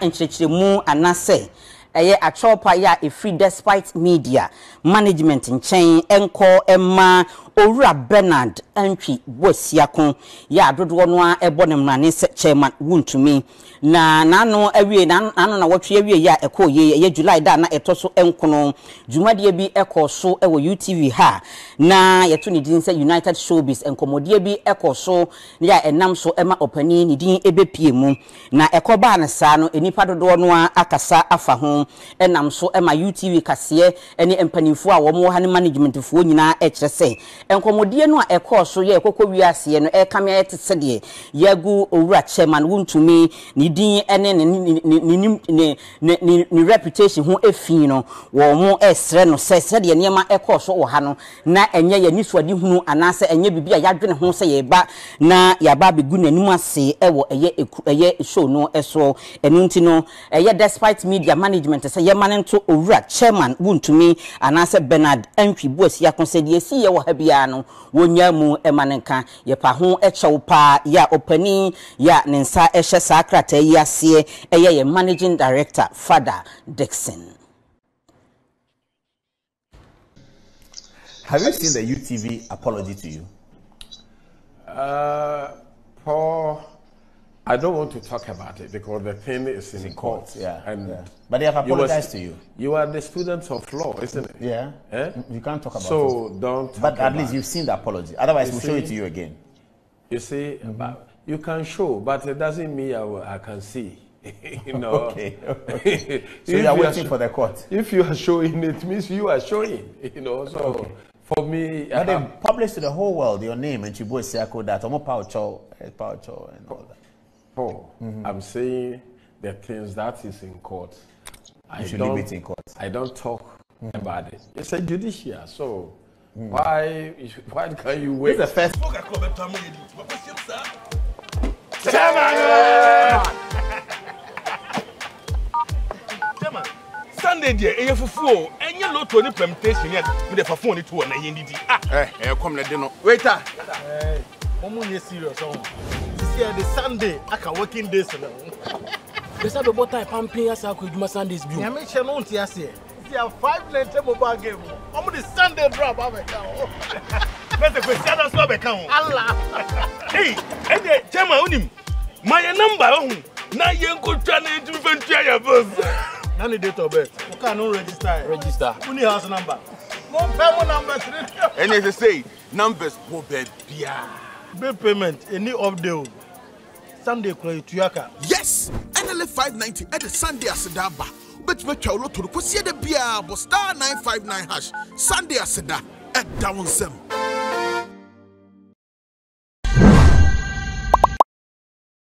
nkyerɛkyerɛmu anase ɛyɛ atwɔpa ya efri despite media management nkyɛn ɛnkɔ ɛma Owura Bernard antwi bosiakon ya adodoɔ no a ɛbɔ ne mrane sɛ Chairman Wontumi na nano awie na nano na wɔtwe awie ya ɛkɔ ye July da na ɛtɔ so ɛnkono dwumadie bi ɛkɔ so ɛwɔ UTV ha na yɛto ne din sɛ United Showbiz Enkomodiye bi ɛkɔ so ya ɛnam so ɛma ɔpani ne din ebepie mu na ɛkɔ ba na saa no enipa dodoɔ no a akasa afa ho ɛnam so ɛma UTV kaseɛ ɛne empanimfo a wɔmo ha ne managementfoɔ nyina ɛkyerɛ sɛ Enkomodiye no a ekoso ye ekoko wiase no ekame ayetese de yagu Owura Chairman Wontumi ni din ene ni reputation ho efi no wo mo esre no sesre de niema ekoso wo ha no na enye ye nisuade hunu anase enye bibia yadwene ho se ye ba na yaba begu nanim ase ewo eye show no eso enunti no eye despite media management se ye manento Owura Chairman Wontumi anase Bernard antwi boasi akonsedi esi ye wo ha bia no wonya mu emanenka ye pa ho echew pa ya opani ya nensa ehye sakrata yi ase eye ye managing director Father Dickson. Have you seen the UTV apology to you? Paul, I don't want to talk about it because the thing is in court. Yeah, and yeah. But they have apologized to you. You are the students of law, isn't it? Yeah. Eh? You can't talk about it. So don't. But at least you've seen the apology. Otherwise, we'll show it to you again. You see, but you can show, but it doesn't mean I can see. You know. Okay. Okay. So you are waiting for the court. If you are showing, it means you are showing. You know. So okay. For me, but they published to the whole world your name and Chiboy Siako that Omo Paucho and all that. Oh, I'm saying the things that is in court. I should leave it in court. I don't talk about it. It's a judiciary, so why can't you wait? This is the first. Chairman, Sunday day, I have four. Any lot of permutation yet? But if I phone it to an IND, come let them know. Waiter. Hey, Omo, you serious? Yeah, the Sunday, I can work in this. They said about time pumping us out with my Sundays. I make sure no tears here. There are 5 later mobile game. I'm the Sunday drop. I'm a cow. That's the question. I'm not a cow. Allah. Hey, and the German, my number. Now you could try to even try your first. None of the date of birth. You cannot register. Register. Only house number. No payment numbers. And as I say, numbers for baby. Bill payment. Any of the. Sunday Chloe Tuyaka. Yes, NLA 590 at the Sunday Asedaba. But we try to look to the Star 959 #. Sunday Aseda at Downsem.